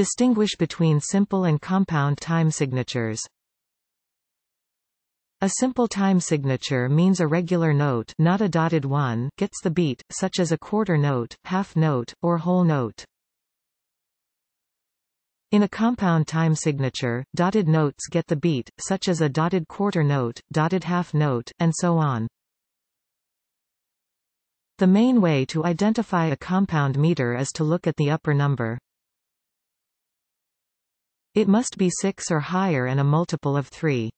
Distinguish between simple and compound time signatures. A simple time signature means a regular note, not a dotted one, gets the beat, such as a quarter note, half note, or whole note. In a compound time signature, dotted notes get the beat, such as a dotted quarter note, dotted half note, and so on. The main way to identify a compound meter is to look at the upper number. It must be 6 or higher and a multiple of 3.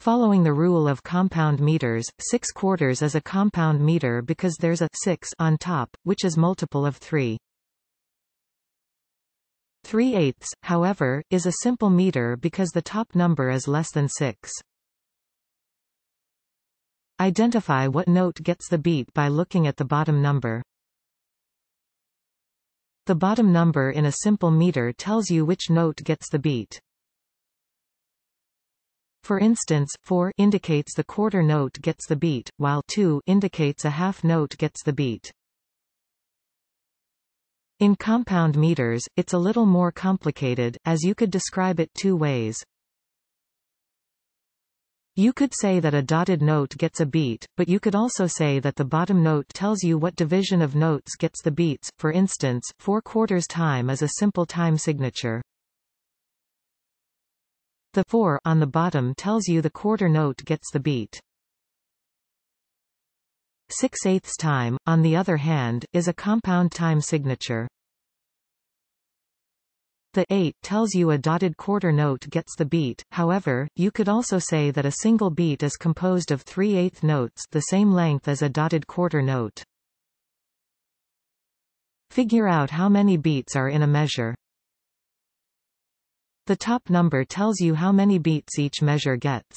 Following the rule of compound meters, 6 quarters is a compound meter because there's a 6 on top, which is multiple of 3. 3/8, however, is a simple meter because the top number is less than 6. Identify what note gets the beat by looking at the bottom number. The bottom number in a simple meter tells you which note gets the beat. For instance, 4 indicates the quarter note gets the beat, while 2 indicates a half note gets the beat. In compound meters, it's a little more complicated, as you could describe it two ways. You could say that a dotted note gets a beat, but you could also say that the bottom note tells you what division of notes gets the beats. For instance, 4 quarters time is a simple time signature. The 4 on the bottom tells you the quarter note gets the beat. 6/8 time, on the other hand, is a compound time signature. The 8 tells you a dotted quarter note gets the beat, however, you could also say that a single beat is composed of 3/8 notes the same length as a dotted quarter note. Figure out how many beats are in a measure. The top number tells you how many beats each measure gets.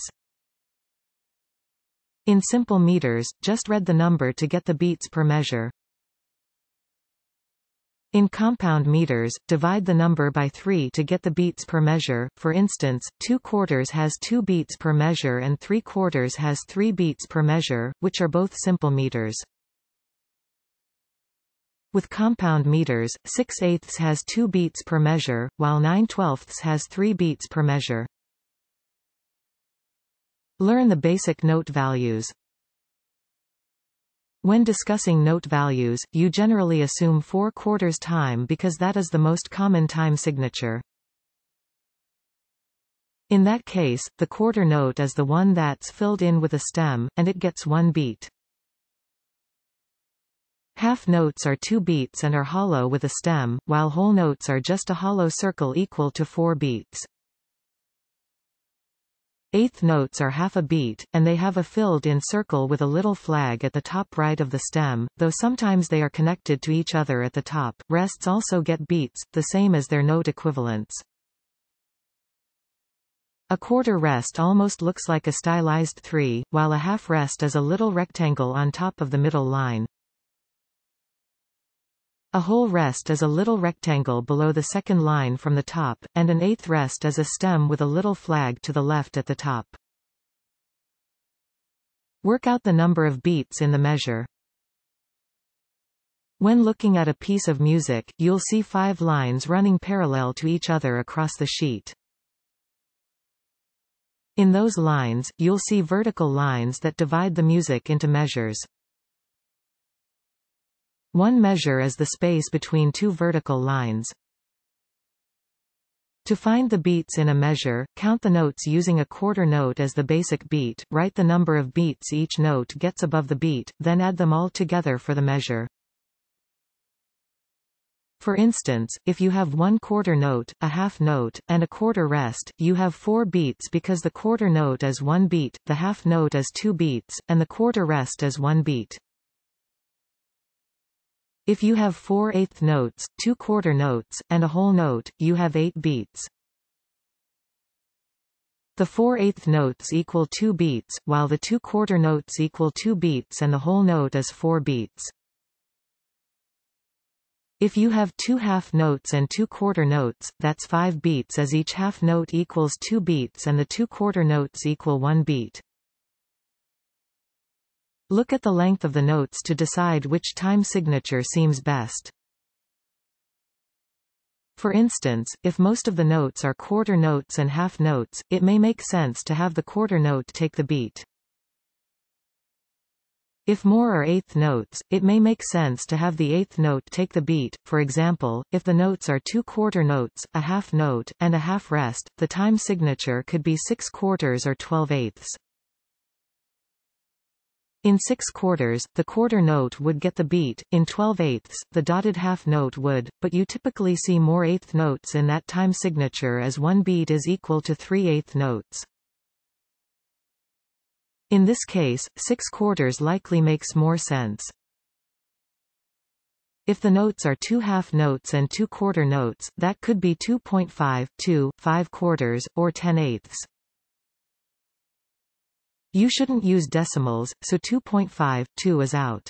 In simple meters, just read the number to get the beats per measure. In compound meters, divide the number by 3 to get the beats per measure. For instance, 2 quarters has 2 beats per measure and 3 quarters has 3 beats per measure, which are both simple meters. With compound meters, 6/8 has 2 beats per measure, while 9/12 has 3 beats per measure. Learn the basic note values. When discussing note values, you generally assume 4 quarters time because that is the most common time signature. In that case, the quarter note is the one that's filled in with a stem, and it gets 1 beat. Half notes are 2 beats and are hollow with a stem, while whole notes are just a hollow circle equal to 4 beats. Eighth notes are half a beat, and they have a filled-in circle with a little flag at the top right of the stem, though sometimes they are connected to each other at the top. Rests also get beats, the same as their note equivalents. A quarter rest almost looks like a stylized 3, while a half rest is a little rectangle on top of the middle line. A whole rest is a little rectangle below the second line from the top, and an eighth rest is a stem with a little flag to the left at the top. Work out the number of beats in the measure. When looking at a piece of music, you'll see 5 lines running parallel to each other across the sheet. In those lines, you'll see vertical lines that divide the music into measures. One measure is the space between 2 vertical lines. To find the beats in a measure, count the notes using a quarter note as the basic beat, write the number of beats each note gets above the beat, then add them all together for the measure. For instance, if you have 1 quarter note, a half note, and a quarter rest, you have 4 beats because the quarter note is 1 beat, the half note is 2 beats, and the quarter rest is 1 beat. If you have 4/8 notes, 2 quarter notes, and a whole note, you have 8 beats. The 4/8 notes equal 2 beats, while the 2 quarter notes equal 2 beats and the whole note is 4 beats. If you have 2 half notes and 2 quarter notes, that's 5 beats as each half note equals 2 beats and the 2 quarter notes equal 1 beat. Look at the length of the notes to decide which time signature seems best. For instance, if most of the notes are quarter notes and half notes, it may make sense to have the quarter note take the beat. If more are eighth notes, it may make sense to have the eighth note take the beat. For example, if the notes are two quarter notes, a half note, and a half rest, the time signature could be 6/4 or 12/8. In 6/4, the quarter note would get the beat, in 12/8, the dotted half note would, but you typically see more eighth notes in that time signature as one beat is equal to 3/8 notes. In this case, 6/4 likely makes more sense. If the notes are two half notes and two quarter notes, that could be 2.5, 2, 5/4, or 10/8. You shouldn't use decimals, so 2.5, 2 is out.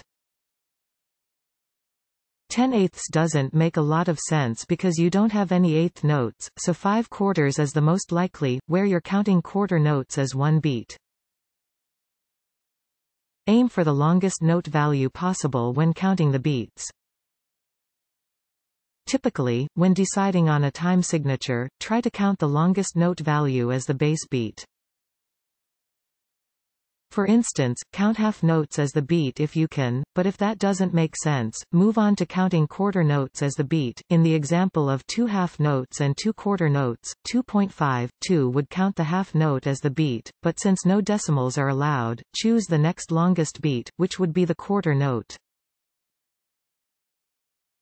10/8 doesn't make a lot of sense because you don't have any eighth notes, so 5/4 is the most likely, where you're counting quarter notes as one beat. Aim for the longest note value possible when counting the beats. Typically, when deciding on a time signature, try to count the longest note value as the base beat. For instance, count half notes as the beat if you can, but if that doesn't make sense, move on to counting quarter notes as the beat. In the example of two half notes and two quarter notes, 2.5, 2 would count the half note as the beat, but since no decimals are allowed, choose the next longest beat, which would be the quarter note.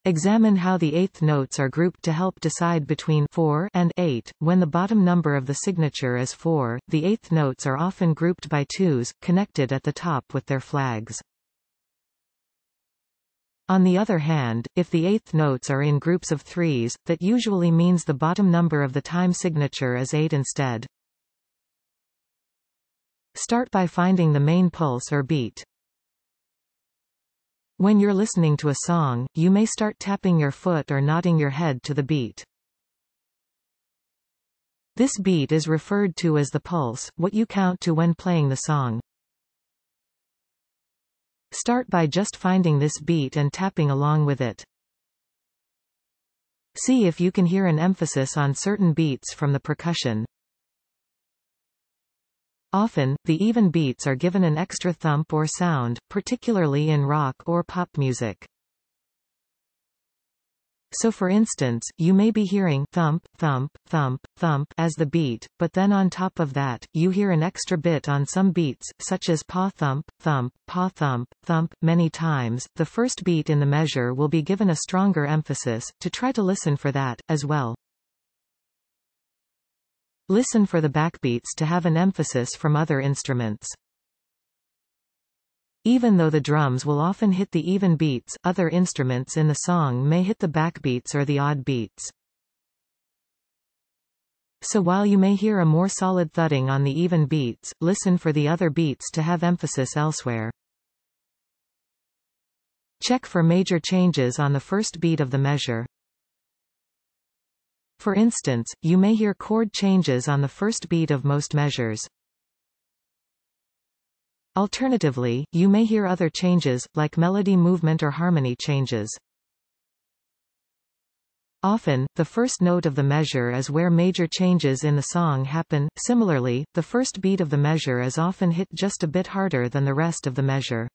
Examine how the eighth notes are grouped to help decide between 4 and 8. When the bottom number of the signature is 4, the eighth notes are often grouped by 2s, connected at the top with their flags. On the other hand, if the eighth notes are in groups of 3s, that usually means the bottom number of the time signature is 8 instead. Start by finding the main pulse or beat. When you're listening to a song, you may start tapping your foot or nodding your head to the beat. This beat is referred to as the pulse, what you count to when playing the song. Start by just finding this beat and tapping along with it. See if you can hear an emphasis on certain beats from the percussion. Often, the even beats are given an extra thump or sound, particularly in rock or pop music. So for instance, you may be hearing thump, thump, thump, thump as the beat, but then on top of that, you hear an extra bit on some beats, such as paw thump, thump, paw thump, thump. Many times, the first beat in the measure will be given a stronger emphasis, to try to listen for that, as well. Listen for the backbeats to have an emphasis from other instruments. Even though the drums will often hit the even beats, other instruments in the song may hit the backbeats or the odd beats. So while you may hear a more solid thudding on the even beats, listen for the other beats to have emphasis elsewhere. Check for major changes on the first beat of the measure. For instance, you may hear chord changes on the first beat of most measures. Alternatively, you may hear other changes, like melody movement or harmony changes. Often, the first note of the measure is where major changes in the song happen. Similarly, the first beat of the measure is often hit just a bit harder than the rest of the measure.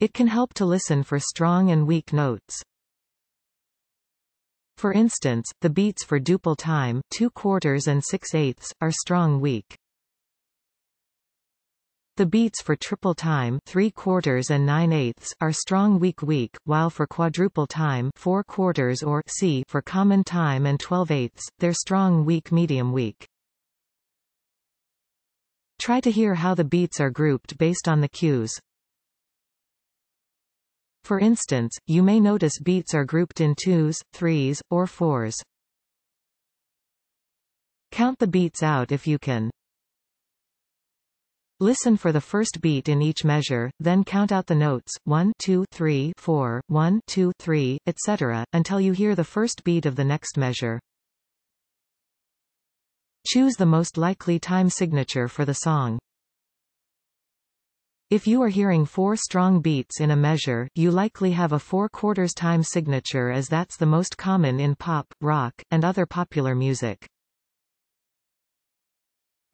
It can help to listen for strong and weak notes. For instance, the beats for duple time, 2/4 and 6/8, are strong weak. The beats for triple time, 3/4 and 9/8, are strong weak weak, while for quadruple time, 4/4 or C for common time and 12/8, they're strong weak medium weak. Try to hear how the beats are grouped based on the cues. For instance, you may notice beats are grouped in 2s, 3s, or 4s. Count the beats out if you can. Listen for the first beat in each measure, then count out the notes, 1, 2, 3, 4, 1, 2, 3, etc., until you hear the first beat of the next measure. Choose the most likely time signature for the song. If you are hearing four strong beats in a measure, you likely have a four-quarters time signature, as that's the most common in pop, rock, and other popular music.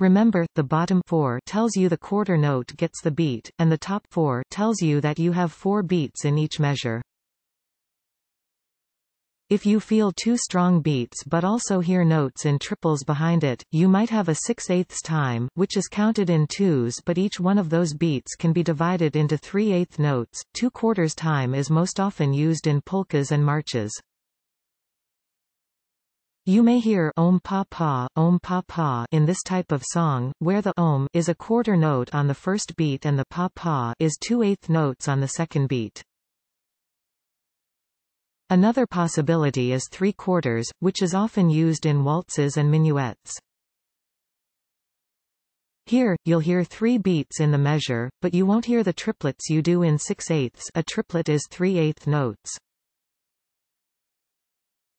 Remember, the bottom four tells you the quarter note gets the beat, and the top four tells you that you have four beats in each measure. If you feel two strong beats but also hear notes in triples behind it, you might have a 6/8 time, which is counted in twos, but each one of those beats can be divided into 3/8 notes. 2/4 time is most often used in polkas and marches. You may hear om pa pa in this type of song, where the om is a quarter note on the first beat and the pa pa is 2/8 notes on the second beat. Another possibility is 3/4, which is often used in waltzes and minuets. Here, you'll hear three beats in the measure, but you won't hear the triplets you do in 6/8. A triplet is 3/8 notes.